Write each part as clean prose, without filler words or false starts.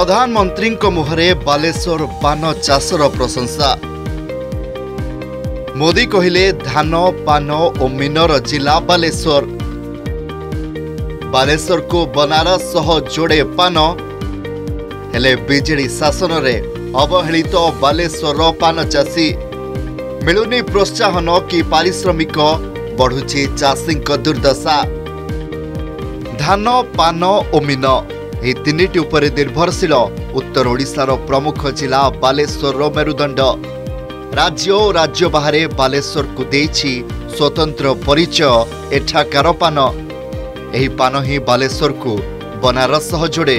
प्रधानमंत्री मुहरे बालेश्वर पान चाषर प्रशंसा। मोदी कहिले धान पान और मिनर जिला बालेश्वर। बालेश्वर को बनारस सह जोड़े पान हेले बीजेडी शासन में अवहेलित बालेश्वर पान चाषी मिलुनी प्रोत्साहन कि पारिश्रमिक बढ़ुची चाषी दुर्दशा। धान पान और मीन यह तीन उपर निर्भरशील उत्तर ओडिशार प्रमुख जिला बालेश्वर मेरुदंड। राज्य और राज्य बाहर बालेश्वर को देछि स्वतंत्र परिचय। एठाकार पान ही बालेश्वर को बनारस सह जोड़े।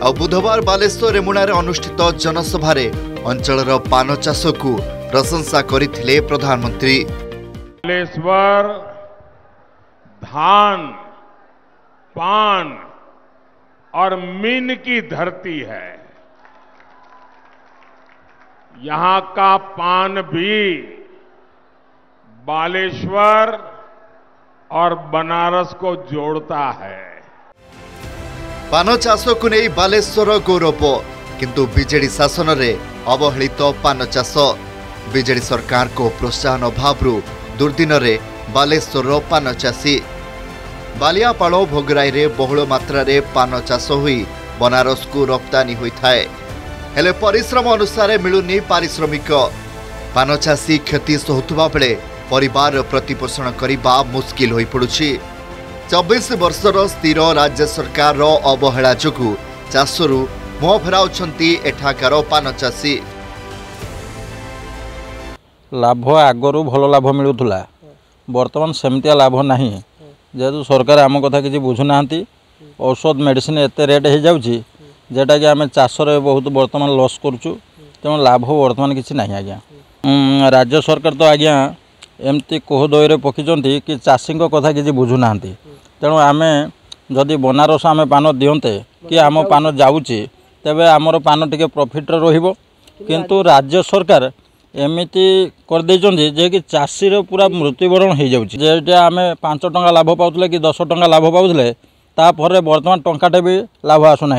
आ बुधवार बालेश्वर रेमुणार अनुष्ठित जनसभा अंचलर पान चाष को प्रशंसा करथिले प्रधानमंत्री। बालेश्वर धान पान और मीन की धरती है। यहां का पान भी बालेश्वर और बनारस को जोड़ता है। पान चाष को नहीं बालेश्वर गौरव, किंतु बीजेडी शासन में अवहेलित पान चाष। बीजेडी सरकार को प्रोत्साहन अभाव दुर्दिन में बालेश्वर पान चाषी बालियापाड़ भोगराई रे बहुल मात्रा रे पान चाष हुई बनारस को रप्तानी होता है। हेले परिश्रम अनुसार मिलुनी पारिश्रमिक। पान चाषी क्षति सोहुवा बेले परिवार प्रतिपोषण करने मुस्किल हो पड़ुछि। 24 वर्षर स्थिर राज्य सरकार अवहेला जोगु चाषरू मुह फेराउछंती एठाकार पान चाषी। लाभ आगरू भल लाभ मिलूला, बर्तमान सेमतिया लाभ ना। जेहेतु सरकार आम कथा किसी बुझुना, औषध मेडिसिन एत रेट हो जाऊँगी जेटा कि आम चाषर बहुत बर्तमान लॉस करुचु। तेनाली लाभ बर्तमान किसी ना। आज्ञा राज्य सरकार तो आज्ञा एमती कोह दईरे पकड़ कि चाषी कथा किसी बुझुना। तेणु आम जदि बनारस आम पान दिंते कि आम पान जाऊँचे तेब आमर पान टे प्रफिट रोक। किंतु राज्य सरकार एमती करदे जे कि चाषी पूरा मृत्युवरण हो जाऊँगी। जेटा आम 5 टंका लाभ पाते कि 10 टंका लाभ पाते तापर बर्तमान टंकाटे भी लाभ आसूना।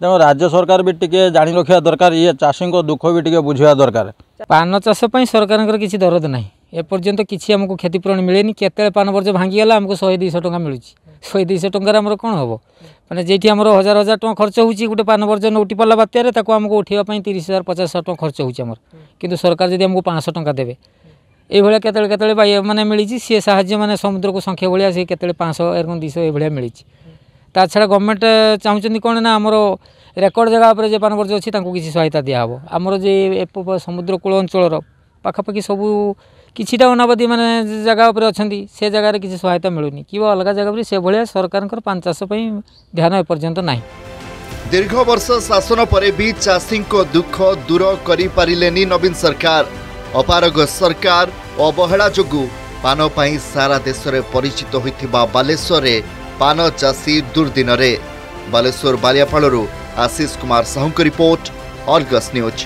तेणु राज्य सरकार भी टे जाणी रखा दरकार, ये चाषी को दुख भी टे बुझा दरकार। पान चाषपाई सरकार किसी दरद ना। एपर्यंत किसी आमको क्षतिपूरण मिलेनी। केतले पान बर्ज भांगीगला आमको 100-200 टंका मिलूँ। 100-200 टंकार आमर कौन हम? मैंने जेठी आमर 1000-1000 टंका खर्च होगी गोटे पान बर्ज नोटी पड़ा बात्यारे ताको आमको उठावाई 30,000-50,000 टंका खर्च होगी आमर। किंतु सरकार जब आमको 500 टंका देवे ये केतले मैंने मिली सी साहाय्य मैंने समुद्र को संख्या भाया सी केतले 500-200 ये भाया मिली। ता छड़ा गवर्नमेंट चाहूँ कौन ना आमर रेकर्ड जगह पर पान बर्ज अच्छी किसी सहायता दिहब। आमर जे समुद्रकूल अंचल पाखापाखि सबू किछीटा अनावधि माने जगह उपर अच्छी से जगह किसी सहायता मिलूनी कि अलग जगह पर से भाया सरकार पान चाष ध्यान एपर्यंत ना। दीर्घ वर्ष शासन पर भी चाषी को दुख दूर करि पारिलेनी नवीन सरकार। अपारग सरकार अवहेला जोगु पान पाई सारा देश में परिचित होइथिबा बालेश्वर रे पान चाषी दुर्दिन रे। बालेश्वर बालियापाड़ू आशीष कुमार साहू की रिपोर्ट, अर्गस न्यूज।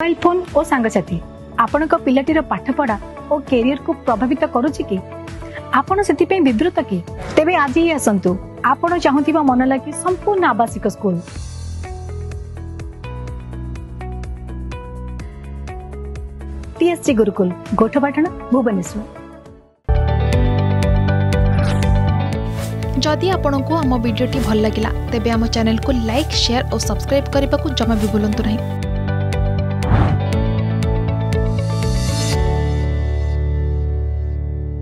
मोबाइल फोन और सांगसाथी आपण पिलाटीर पाठपढ़ा और कैरियर को प्रभावित करुच्ची कि आपण से विद्रुत कि तेबे आज ही आसतु आपण चाहूथिबा मन लगी संपूर्ण आवासिक स्कूल। टीएससी गुरुकुल गोठपाटण भुवनेश्वर। जदि आपण को आम वीडियो भल लगा तेबे आम चैनल को लाइक शेयर और सब्सक्राइब करने को जमा भी भूलु नहीं।